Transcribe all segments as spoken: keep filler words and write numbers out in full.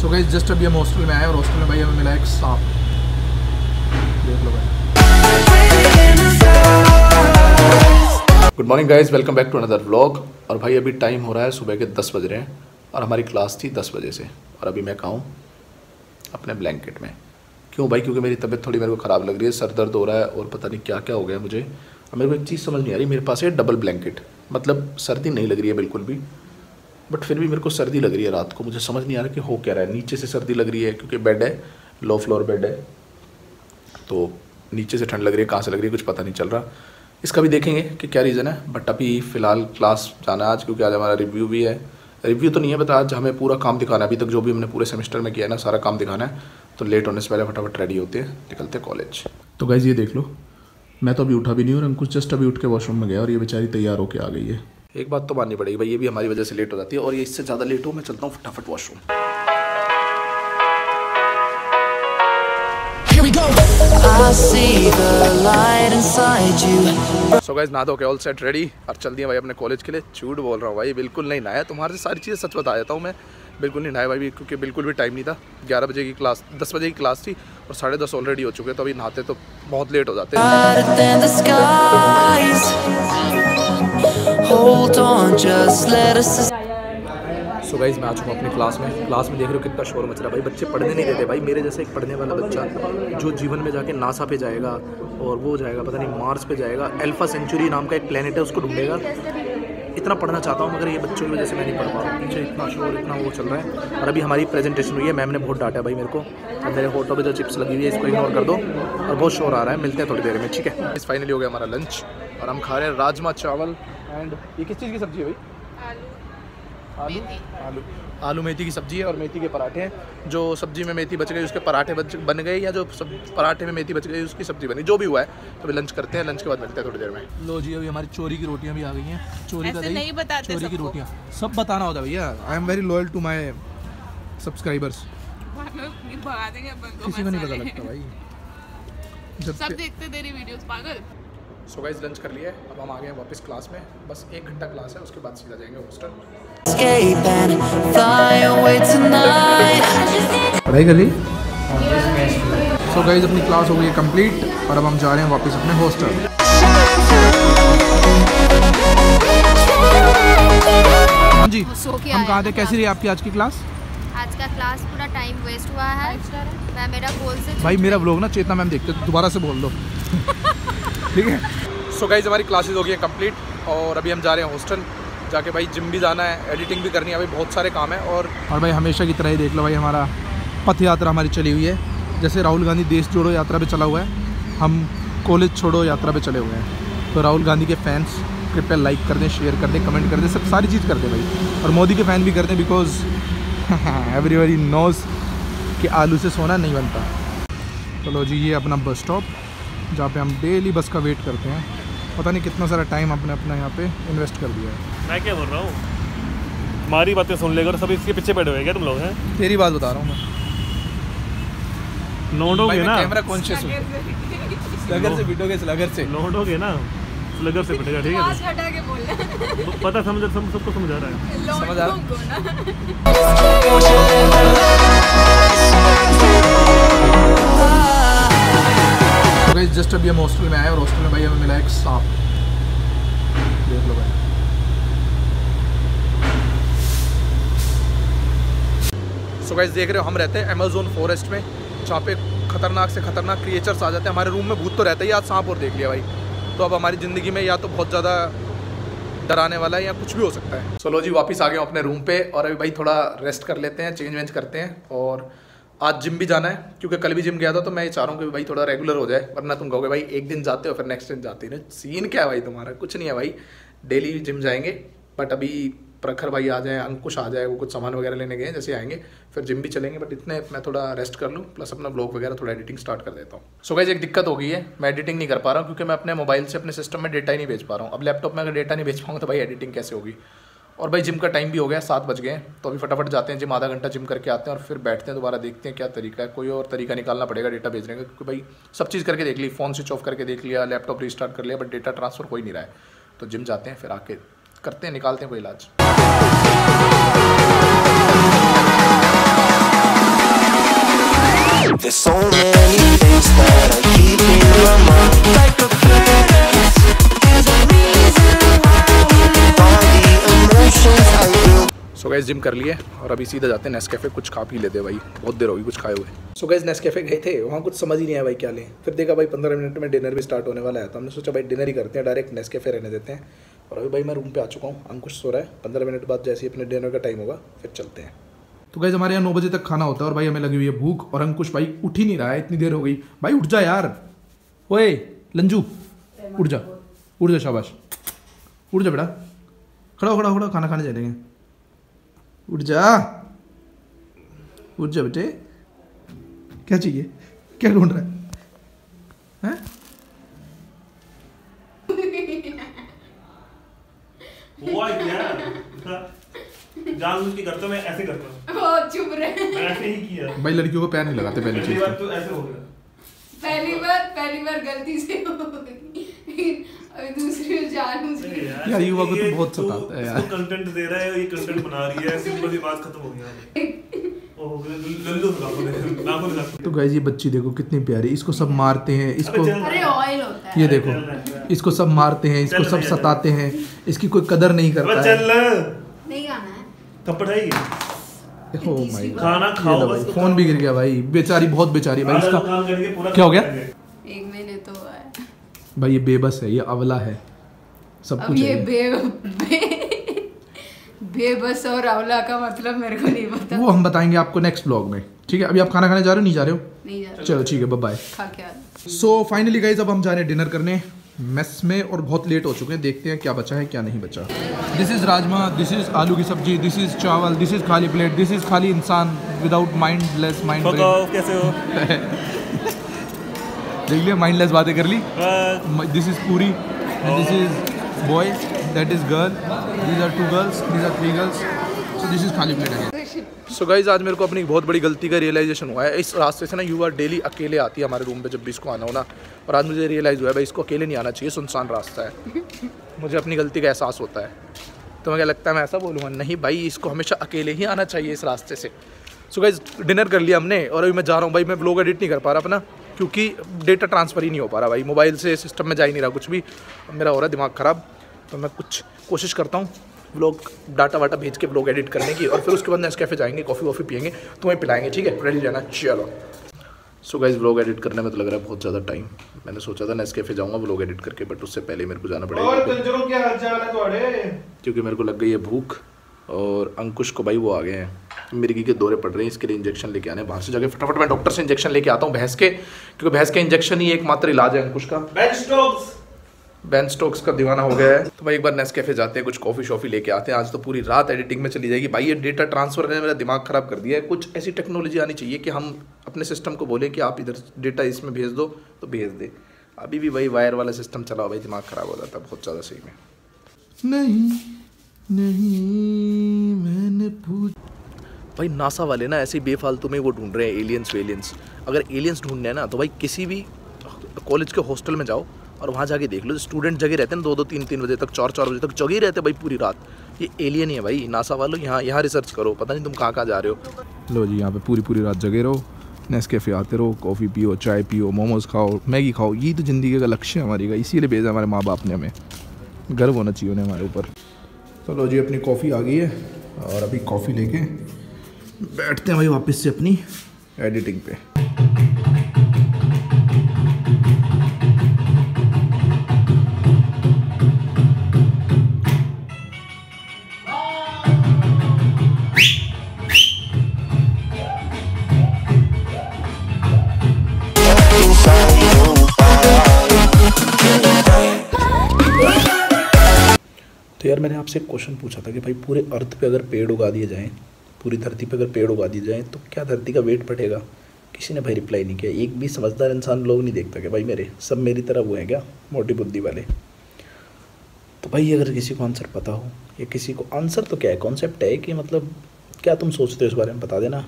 So guys just अभी हम hostel में आए और हॉस्टल में भाई हमें मिला एक सांप, देख लो भाई। Good morning guys, welcome back to another vlog. और भाई अभी टाइम हो रहा है सुबह के दस बज रहे हैं और हमारी क्लास थी दस बजे से। और अभी मैं कहाँ हूं? अपने ब्लैंकेट में। क्यों भाई? क्योंकि मेरी तबीयत थोड़ी मेरे को ख़राब लग रही है, सर दर्द हो रहा है और पता नहीं क्या क्या हो गया मुझे। और मेरे को एक चीज़ समझ नहीं आ रही, मेरे पास है डबल ब्लैंकेट, मतलब सर्दी नहीं लग रही है बिल्कुल भी, बट फिर भी मेरे को सर्दी लग रही है रात को। मुझे समझ नहीं आ रहा कि हो क्या रहा है। नीचे से सर्दी लग रही है क्योंकि बेड है, लो फ्लोर बेड है, तो नीचे से ठंड लग रही है। कहाँ से लग रही है कुछ पता नहीं चल रहा। इसका भी देखेंगे कि क्या रीज़न है। बट अभी फ़िलहाल क्लास जाना है आज, क्योंकि आज हमारा रिव्यू भी है। रिव्यू तो नहीं है बट आज हमें पूरा काम दिखाना है। अभी तक जो भी हमने पूरे सेमेस्टर में किया है ना, सारा काम दिखाना है। तो लेट होने से पहले फटाफट रेडी होते हैं, निकलते हैं कॉलेज। तो गाइस ये देख लो, मैं तो अभी उठा भी नहीं और अंकुश जस्ट अभी उठ के वॉशरूम में गया और ये बेचारी तैयार होकर आ गई है। एक बात तो माननी पड़ेगी भाई, ये भी हमारी वजह से लेट हो जाती है। और ये इससे ज़्यादा लेट हो, मैं चलता हूँ फटाफट वॉशरूम। सो गाइस नहा धो के ऑल सेट रेडी और चल दिया भाई अपने कॉलेज के लिए। झूठ बोल रहा हूँ भाई, बिल्कुल नहीं नहाया। तुम्हारे से सारी चीज़ें सच बता देता हूँ, मैं बिल्कुल नहीं नहाया भाई, क्योंकि बिल्कुल भी टाइम नहीं था। ग्यारह बजे की क्लास, दस बजे की क्लास थी और साढ़े दस ऑलरेडी हो चुके, तो अभी नहाते तो बहुत लेट हो जाते हैं। सो गाइस मैं आ चुका हूँ अपनी क्लास में। क्लास में देख रहे हो कितना शोर मच रहा है भाई, बच्चे पढ़ने नहीं देते भाई। मेरे जैसे एक पढ़ने वाला बच्चा जो जीवन में जाके नासा पे जाएगा और वो जाएगा पता नहीं मार्स पे जाएगा, अल्फा सेंचुरी नाम का एक प्लेनेट है उसको ढूंढेगा, इतना पढ़ना चाहता हूँ। मगर ये बच्चों की वजह से मैं नहीं पढ़ पा रहा हूँ। पीछे इतना शोर, इतना वो चल रहा है। और अभी हमारी प्रेजेंटेशन हुई है, मैम ने बहुत डांटा भाई मेरे को। और मेरे होटों पर जो चिप्स लगी हुई है इसको इग्नोर कर दो और बहुत शोर आ रहा है। मिलते हैं थोड़ी देर में, ठीक है। इस फाइनली हो गया हमारा लंच और हम खा रहे हैं राजमा चावल एंड ये किस चीज़ की सब्ज़ी है भाई? आलू आलू आलू मेथी की सब्ज़ी है और मेथी के पराठे हैं। जो सब्ज़ी में मेथी बच गई उसके पराठे बच बन गए, या जो सब पराठे में मेथी बच गई उसकी सब्ज़ी बनी। जो भी हुआ है तो लंच करते हैं, लंच के बाद मिलते हैं थोड़ी देर में। लो जी अभी हमारी चोरी की रोटियां भी आ गई हैं। चोरी का नहीं बताते, चोरी की रोटियां सब बताना होता है भैया। I am very loyal to my subscribers, किसी को नहीं पता लगता भाई। सो गाइस लंच कर लिया, अब हम आ गए हैं वापस क्लास में। बस एक घंटा क्लास है, उसके बाद सीधा जाएंगे हॉस्टल। पढ़ाई कर ली। सो गाइस अपनी क्लास हो गई है कंप्लीट और अब हम जा रहे हैं वापस अपने हॉस्टल। जी हम कहाँ थे? कैसी रही आपकी आज की क्लास? आज का क्लास पूरा टाइम वेस्ट हुआ है। मैं मेरा गोल से भाई मेरा व्लॉग ना चेतना मैम देखते, दोबारा से बोल दो ठीक है। सो गाइस हमारी क्लासेस हो गई है कंप्लीट और अभी हम जा रहे हैं हॉस्टल। जाके भाई जिम भी जाना है, एडिटिंग भी करनी है, अभी बहुत सारे काम है। और और भाई हमेशा की तरह ही देख लो भाई हमारा पथ यात्रा हमारी चली हुई है। जैसे राहुल गांधी देश जोड़ो यात्रा पे चला हुआ है, हम कॉलेज छोड़ो यात्रा पे चले हुए हैं। तो राहुल गांधी के फैंस कृपया लाइक कर दें, शेयर कर दें, कमेंट कर दें, सब सारी चीज़ कर दें भाई। और मोदी के फ़ैन भी कर दें, बिकॉज एवरीबॉडी नोज कि आलू से सोना नहीं बनता। चलो जी ये अपना बस स्टॉप जहाँ पे हम डेली बस का वेट करते हैं। पता नहीं कितना सारा टाइम आपने अपना यहाँ पे इन्वेस्ट कर दिया है। मैं क्या बोल रहा हूँ, हमारी बातें सुन लेगा और सब इसके पीछे बैठे हुए क्या तुम लोग हैं? तेरी बात बता रहा हूँ मैं। नोडोगे ना, कैमरा कॉन्शियस हूँ। स्लगर से पिटोगे, स्लगर से नोडोगे ना, स्लगर से पिटेगा, ठीक है? पता समझ सबको समझा रहा है। जस्ट अभी हम हॉस्टल में आए और हॉस्टल में भाई हमें मिला एक सांप, देख लो भाई। सो गाइस देख रहे हो हम रहते हैं अमेजोन फॉरेस्ट में, जहाँ पे खतरनाक से खतरनाक क्रिएचर्स आ जाते हैं। हमारे रूम में भूत तो रहता ही, आज सांप और देख लिया भाई। तो अब हमारी ज़िंदगी में या तो बहुत ज़्यादा डराने वाला है या कुछ भी हो सकता है। चलो जी वापस आ गए अपने रूम पे और अभी भाई थोड़ा रेस्ट कर लेते हैं, चेंज वेंज करते हैं। और आज जिम भी जाना है क्योंकि कल भी जिम गया था, तो मैं ये चाह रहा हूँ कि भाई थोड़ा रेगुलर हो जाए। वरना तुम कहोगे भाई एक दिन जाते हो फिर नेक्स्ट दिन जाते हो ना, सीन क्या है भाई तुम्हारा? कुछ नहीं है भाई, डेली जिम जाएंगे। बट अभी प्रखर भाई आ जाए, अंकुश आ जाए, वो कुछ सामान वगैरह लेने गए हैं, जैसे आएंगे फिर जिम भी चलेंगे। बट इतने मैं थोड़ा रेस्ट कर लूँ, प्लस अपना ब्लॉग वगैरह थोड़ा एडिटिंग स्टार्ट कर देता हूँ। सो गाइस एक दिक्कत हो गई है, मैं एडिटिंग नहीं कर पा रहा हूँ क्योंकि मैं अपने मोबाइल से अपने सिस्टम में डेटा ही नहीं भेज पा रहा हूँ। अब लैपटॉप में अगर डेटा नहीं भेज पाऊँगा तो भाई एडिटिंग कैसे होगी? और भाई जिम का टाइम भी हो गया, सात बज गए। तो अभी फटाफट जाते हैं जिम, आधा घंटा जिम करके आते हैं और फिर बैठते हैं, दोबारा देखते हैं क्या तरीका है। कोई और तरीका निकालना पड़ेगा डेटा भेजने का, क्योंकि भाई सब चीज़ करके देख ली, फ़ोन स्विच ऑफ करके देख लिया, लैपटॉप रीस्टार्ट कर लिया, बट डेटा ट्रांसफ़र हो ही नहीं रहा है। तो जिम जाते हैं फिर आके करते हैं, निकालते हैं कोई इलाज। जिम कर लिए और अभी सीधा जाते हैं नेस्कैफे, कुछ खा पी लेते हैं भाई, बहुत देर होगी कुछ खाए हुए। सो गाइस नेस्कैफे गए थे, वहाँ कुछ समझ ही नहीं आया भाई क्या लें, फिर देखा भाई पंद्रह मिनट में डिनर भी स्टार्ट होने वाला है, तो हमने सोचा भाई डिनर ही करते हैं, डायरेक्ट नेस्कैफे रहने देते हैं। और अभी भाई मैं रूम पे आ चुका हूँ, अंकुश सो रहा है, पंद्रह मिनट बाद जैसे ही अपने डिनर का टाइम होगा फिर चलते हैं। तो गाइस हमारे यहाँ नौ बजे तक खाना होता है और भाई हमें लगी हुई है भूख, और अंकुश भाई उठ ही नहीं रहा है, इतनी देर हो गई। भाई उठ जा यार, ओए लंजू उठ जा, उठ जा, शाबाश उठ जा बेटा, खड़ा खड़ा खड़ा, खाना खाने चलेंगे, उठ जा उठ जा बेटे, क्या चाहिए, क्या ढूंढ रहा है, है? जानबूझ करता मैं ऐसे करता हूं, चुप रहे, मैंने ऐसे ही किया भाई, लड़कियों को पैर नहीं लगाते पहली चीज, तो ऐसे हो गया पहली बार, पहली बार गलती से हो गई, अभी दूसरी बार जानबूझ के यार, युवा को तो बहुत सताता है यार, कंटेंट दे रहा है और ये कंटेंट बना रही है, सिंपल सी बात खत्म हो गई। तो गाइस ये बच्ची देखो कितनी प्यारी, इसको सब मारते हैं, इसको अरे ऑयल होता है, ये देखो इसको सब मारते हैं, इसको सब सताते हैं, इसकी कोई कदर नहीं करता है, नहीं गाना है थप्पड़ है, देखो भाई खाना खाओ बस। फोन भी गिर गया भाई, बेचारी बहुत बेचारी भाई, इसका क्या हो गया, एक महीने तो हुआ है भाई, ये बेबस है, ये अवला है, सब कुछ है बेबस और अवला का मतलब मेरे को नहीं पता, वो हम बताएंगे आपको नेक्स्ट ब्लॉग में, ठीक है। अभी आप खाना खाने जा रहे हो, नहीं जा रहे हो, नहीं जा रहे, चलो ठीक है, बाय बाय, खा के आओ। सो फाइनली गाइस अब हम जा रहे हैं डिनर करने मेस में, और बहुत लेट हो चुके हैं, देखते हैं क्या बचा है क्या नहीं बचा। This is rajma, this is आलू की सब्जी, this is chawal, this is खाली प्लेट, दिस इज़ खाली इंसान विदाउट माइंडलेस माइंड, कैसे हो देख लिया, माइंडलेस बातें कर ली, this is puri, this is boy, that is girl, these are two girls, these are three girls, so this is खाली प्लेट again। So guys आज मेरे को अपनी बहुत बड़ी गलती का रियलाइजेशन हुआ है, इस रास्ते से ना युवा डेली अकेले आती है हमारे रूम पे जब भी इसको आना हो ना, और आज मुझे रियलाइज़ हुआ है भाई इसको अकेले नहीं आना चाहिए, सुनसान रास्ता है, मुझे अपनी गलती का एहसास होता है, तो मैं क्या लगता है मैं ऐसा बोलूँगा, नहीं भाई इसको हमेशा अकेले ही आना चाहिए इस रास्ते से। सो गाइज डिनर कर लिया हमने और अभी मैं जा रहा हूँ भाई, मैं ब्लॉग एडिट नहीं कर पा रहा अपना, क्योंकि डेटा ट्रांसफ़र ही नहीं हो पा रहा भाई, मोबाइल से सिस्टम में जा ही नहीं रहा कुछ भी, मेरा हो रहा दिमाग ख़राब, तो मैं कुछ कोशिश करता हूँ ब्लॉग डाटा वाटा भेज के ब्लॉग एडिट करने की, और फिर उसके बाद नेस्कैफे जाएंगे, कॉफ़ी वॉफ़ी पियेंगे, तुम्हें पिलाएंगे, ठीक है, रेडी रहना, चलो। सो गाइस ब्लॉग एडिट करने में तो लग रहा है बहुत ज़्यादा टाइम, मैंने सोचा था नेस्कैफे जाऊँगा ब्लॉग एडिट करके, बट उससे पहले मेरे को जाना पड़ेगा क्योंकि मेरे को लग गई है भूख, और अंकुश को भाई वो आ गए हैं मिर्गी के दौरे पड़ रहे हैं, इसके लिए इंजेक्शन लेके आने बाहर से जाके, फटाफट मैं डॉक्टर से इंजेक्शन लेके आता हूँ भैंस के, क्योंकि भैंस के इंजेक्शन ही एकमात्र इलाज है अंकुश का, बेन स्टोक्स बेन स्टोक्स का दीवाना हो गया है। तो भाई एक बार नेस्कैफे जाते हैं, कुछ कॉफ़ी शॉफ़ी लेके आते हैं, आज तो पूरी रात एडिटिंग में चली जाएगी भाई, ये डेटा ट्रांसफ़र ने मेरा दिमाग ख़राब कर दिया है, कुछ ऐसी टेक्नोलॉजी आनी चाहिए कि हम अपने सिस्टम को बोलें कि आप इधर डेटा इसमें भेज दो तो भेज दे, अभी भी भाई वायर वाला सिस्टम चलाओ भाई, दिमाग ख़राब हो जाता है बहुत ज़्यादा सही में। नहीं नहीं मैंने पूछ भाई नासा वाले ना ऐसे बेफालतू में वो ढूंढ रहे हैं एलियंस वेलियंस, अगर एलियंस ढूंढने हैं ना तो भाई किसी भी कॉलेज के हॉस्टल में जाओ और वहाँ जाके देख लो, स्टूडेंट जगे रहते हैं दो दो तीन तीन बजे तक, चार चार बजे तक जगे रहते भाई पूरी रात, ये एलियन ही है भाई, नासा वालों यहाँ यहाँ रिसर्च करो, पता नहीं तुम कहाँ कहाँ जा रहे हो। लो जी यहाँ पे पूरी पूरी रात जगे रहो, नेस्कैफे आते रहो, कॉफ़ी पियो, चाय पियो, मोमोज़ खाओ, मैगी खाओ, ये तो ज़िंदगी का लक्ष्य है हमारी का, इसीलिए भेजा हमारे माँ बाप ने, हमें गर्व होना चाहिए उन्हें हमारे ऊपर। तो लो जी अपनी कॉफ़ी आ गई है और अभी कॉफ़ी लेके बैठते हैं भाई वापस से अपनी एडिटिंग पे। तो यार मैंने आपसे एक क्वेश्चन पूछा था कि भाई पूरे अर्थ पे अगर पेड़ उगा दिए जाएं, पूरी धरती पे अगर पेड़ उगा दिए जाएं, तो क्या धरती का वेट बढ़ेगा? किसी ने भाई रिप्लाई नहीं किया, एक भी समझदार इंसान लोग नहीं देखता कि भाई मेरे सब मेरी तरह हुए हैं क्या, मोटी बुद्धि वाले। तो भाई अगर किसी को आंसर पता हो या किसी को आंसर तो क्या है, कॉन्सेप्ट है कि मतलब क्या तुम सोचते हो इस बारे में बता देना।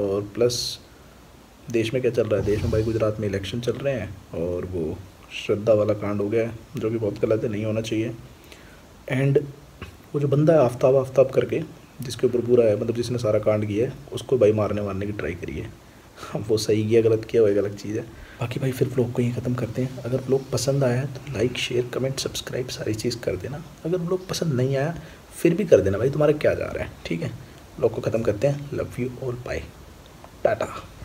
और प्लस देश में क्या चल रहा है, देश में भाई गुजरात में इलेक्शन चल रहे हैं और वो श्रद्धा वाला कांड हो गया है जो कि बहुत गलत है, नहीं होना चाहिए। एंड वो जो बंदा है आफ्ताब आफ्ताब करके जिसके ऊपर पूरा है मतलब जिसने सारा कांड किया है, उसको भाई मारने मारने की ट्राई करिए, वो सही किया गलत किया वो गलत चीज़ है। बाकी भाई फिर व्लॉग को यहीं ख़त्म करते हैं, अगर व्लॉग पसंद आया तो लाइक शेयर कमेंट सब्सक्राइब सारी चीज़ कर देना, अगर व्लॉग पसंद नहीं आया फिर भी कर देना भाई, तुम्हारा क्या जा रहा है, ठीक है। ब्लॉग को ख़त्म करते हैं। Love you all, bye, Tata.